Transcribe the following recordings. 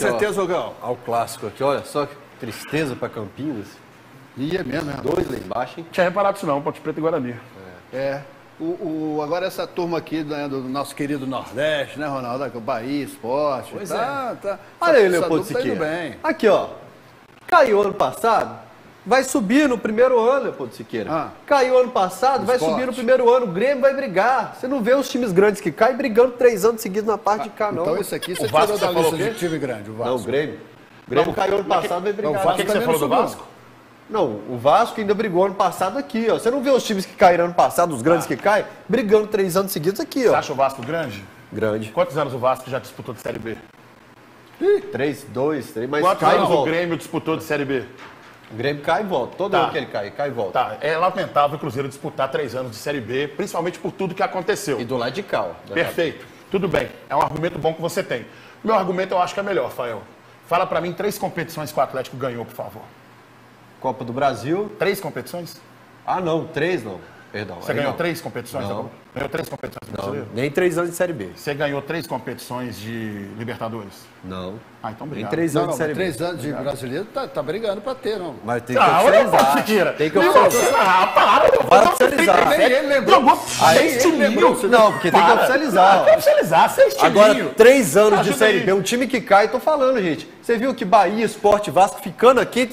Com certeza, Ogão. Ao clássico aqui, olha só que tristeza para Campinas. E é mesmo, né? Dois lá embaixo, hein? Não tinha reparado isso não, Ponte Preta e Guarani. Agora essa turma aqui, né, do nosso querido Nordeste, né, Ronaldo? Bahia, Esporte. Pois é. Olha aí, Leopoldo Siqueira. Aqui, ó. Caiu ano passado, vai subir no primeiro ano, Leopoldo Siqueira. Caiu ano passado, vai subir no primeiro ano. O Grêmio vai brigar. Você não vê os times grandes que caem brigando 3 anos seguidos na parte de cá, não. Então isso aqui você tirou da lista de time grande, o Vasco. Não, o Grêmio. O Grêmio caiu ano passado, vai brigar. O que você falou do Vasco? Não, o Vasco ainda brigou ano passado aqui, ó. Você não vê os times que caíram ano passado, os grandes que caem, brigando 3 anos seguidos aqui, ó. Você acha o Vasco grande? Grande. Quantos anos o Vasco já disputou de Série B? 3, 2, 3, mas quantos anos o Grêmio disputou de Série B? O Grêmio cai e volta. Todo ano que ele cai e volta. É lamentável o Cruzeiro disputar 3 anos de Série B, principalmente por tudo que aconteceu. E do lado de cá, ó. Perfeito. Tudo bem. É um argumento bom que você tem. Meu argumento eu acho que é melhor, Fael. Fala pra mim 3 competições que o Atlético ganhou, por favor. Copa do Brasil. 3 competições? Ah, não. 3 não. Perdão. Você ganhou 3 competições? Não. Ganhou 3 competições do Brasileiro? Nem 3 anos de Série B. Você ganhou 3 competições de Libertadores? Não. Ah, então obrigado. Nem 3 anos de Série B. 3 anos de Brasileiro tá brigando pra ter, não. Mas tem que oficializar. Tem que oficializar. Para oficializar. Nem ele lembrou. 6 times. Não, porque tem que oficializar. Tem que oficializar. 6 times. Agora, 3 anos de Série B. Um time que cai, tô falando, gente. Você viu que Bahia, Esporte, Vasco ficando aqui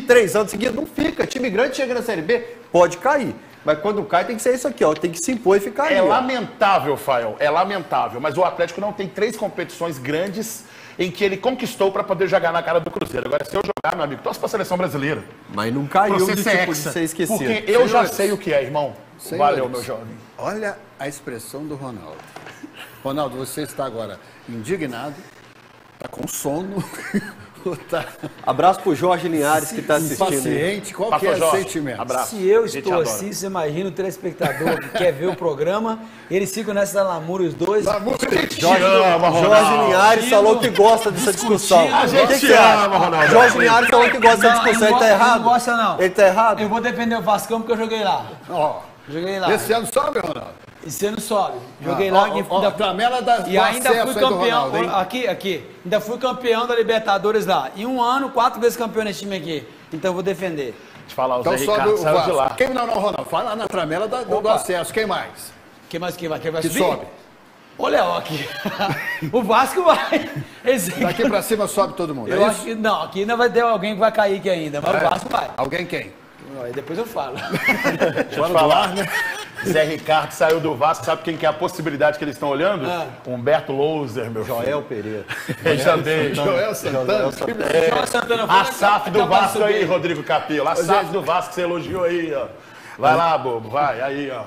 3 anos seguidos? Não fica. Time grande chega na Série B, pode cair. Mas quando cai tem que ser isso aqui, ó. Tem que se impor e ficar aí. É lamentável, Fael. É lamentável. Mas o Atlético não tem 3 competições grandes em que ele conquistou para poder jogar na cara do Cruzeiro. Agora, se eu jogar, meu amigo, torce para a seleção brasileira. Mas não caiu do tipo de ser esquecido. Porque eu já sei o que é, irmão. Valeu, meu jovem. Olha a expressão do Ronaldo. Ronaldo, você está agora indignado, está com sono... Abraço pro Jorge Linhares que tá assistindo. Paciente, qual que é o sentimento? Abraço. Se eu estou assim, você imagina o telespectador que quer ver o programa, eles ficam nessa lamúria, os dois. Jorge Linhares falou que gosta dessa discussão. A gente te ama, Ronaldo. Jorge Linhares falou que gosta dessa discussão. Ele tá errado? Não gosta, não. Ele tá errado? Eu vou defender o Vascão porque eu joguei lá. Joguei lá. Esse ano sobe, Ronaldo? Esse ano sobe. Joguei lá. E ainda fui campeão. Aqui. Ainda fui campeão da Libertadores lá. Em um ano, 4 vezes campeão nesse time aqui. Então eu vou defender. Te falar, o Zé Ricardo saiu de lá. Quem não, Ronaldo? Fala na tramela do acesso. Quem mais? Quem mais? Quem vai subir? Sobe. Ô, Léo, aqui. O Vasco vai. Daqui pra cima sobe todo mundo. Eu acho que não. Aqui ainda vai ter alguém que vai cair aqui ainda. Mas o Vasco vai. Alguém quem? Depois eu falo. Deixa eu te falar, né? Zé Ricardo saiu do Vasco, sabe quem que é a possibilidade que eles estão olhando? Humberto Louser, meu filho. Joel Pereira. Joel Santana. Joel Santana. A SAF do Vasco aí, Rodrigo Capelo. A SAF do Vasco que você elogiou aí, ó. Vai lá, bobo, vai, aí, ó.